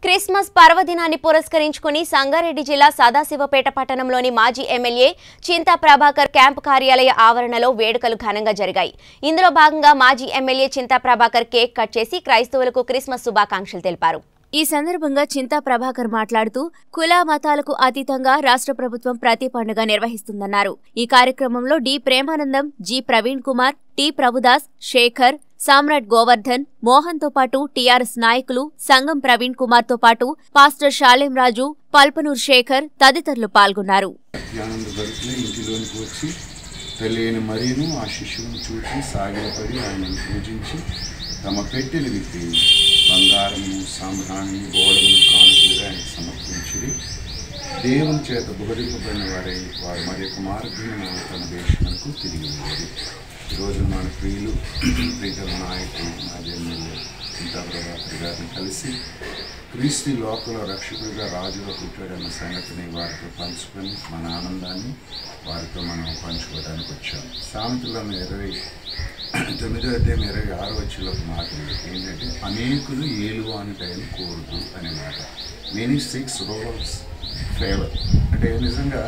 Christmas Parvadinani Puraskarinchukoni, Sangareddy Jilla, Sadasivapeta Pattanamloni Maji MLA, Chinta Prabhakar Camp Karyalaya Avaranalo, Vedukalu Ghananga Jarigayi. Indulo Bhaganga Maji MLA Chinta Prabhakar Cake Cut Chesi, Kraistuvulaku Christmas Shubhakankshalu Teliparu. ఈ సందర్భంగా చింతా ప్రభాకర్ మాట్లాడుతూ కుల మతాలకు అతీతంగా రాష్ట్ర ప్రభుత్వం ప్రతి పండుగ నిర్వహిస్తుందన్నారు ఈ కార్యక్రమంలో D Premanandam G Praveen Kumar T Prabhudas Shekhar Samrat Govardhan Mohan తో పాటు టిఆర్ఎస్ నాయకులు సంగం ప్రవీణ్ కుమార్ తో పాటు పాస్టర్ శాలేం రాజు పల్పనూర్ శేఖర్ తదితరులు పాల్గొన్నారు బంగారము సామ్రాణి గోళము కానుకలుగా ఆయనకు సమర్పించి దేవుని చేత బహురింపబడిన వారే వారు మరి యొక్క మార్గం తన దేశంకు తిరిగి ఉంది. ఈరోజు మన ప్రియులు ప్రీతమ నాయకులు మాజీ ఎమ్మెల్యే చింతా ప్రభాకర్ గారిని కలిసి క్రీస్తు లోకంలో రక్షకుడిగా రాజుగా పుట్టాడన్న సంగతిని వారితో పంచుకొని మన ఆనందాన్ని వారితో మనం పంచుకోవడానికి వచ్చాము. సామెతలను 29:26 వచ్చిన మాట ఏంటంటే అనేకులు ఏలువ అంటాయని కోరుతూ అనే మాట. మెనీ సిక్స్ రోల్స్ ఫేవర్ అంటే నిజంగా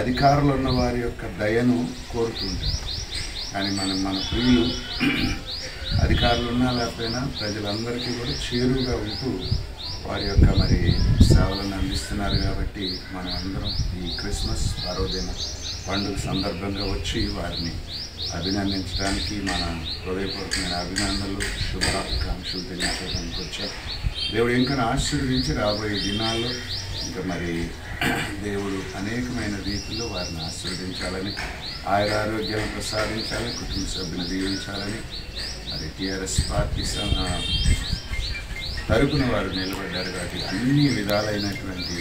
అధికారులు ఉన్న వారి యొక్క దయను కోరుతుంటారు. కానీ మన ప్రియులు అధికారులు ఉన్నా లేకపోయినా ప్రజలందరికీ కూడా చేరువుగా ఉంటూ వారి యొక్క మరి సేవలను అందిస్తున్నారు. కాబట్టి మనం అందరం ఈ క్రిస్మస్ పర్వదిన పండుగ సందర్భంగా వచ్చి వారిని అభినందించడానికి మన హృదయపూర్వకమైన అభినందనలు శుభాకాంక్షలు తెలియజేయడానికి వచ్చారు. దేవుడు ఇంకా ఆశీర్వదించి రాబోయే దినాల్లో ఇంకా మరి దేవుడు అనేకమైన రీతిలో వారిని ఆశీర్వదించాలని ఆయుర ఆరోగ్యాలను ప్రసాదించాలని కుటుంబ సభ్యులను దీవించాలని మరి టీఆర్ఎస్ పార్టీ తరపున వారు నిలబడ్డారు. కాబట్టి అన్ని విధాలైనటువంటి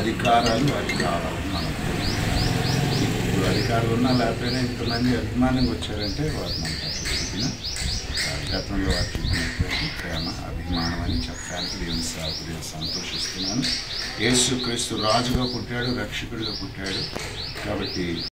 అధికారాలు వారికి రావాలి. అధికారులు ఉన్నా లేకపోయినా ఇంతమంది అభిమానంగా వచ్చారంటే వారు మనకు చూపిన గతంలో వారు చూపినటువంటి ప్రేమ అభిమానం అని చెప్పడానికి దేవుని సాకులు సంతోషిస్తున్నాను. యేసుక్రీస్తు రాజుగా పుట్టాడు, రక్షకుడిగా పుట్టాడు. కాబట్టి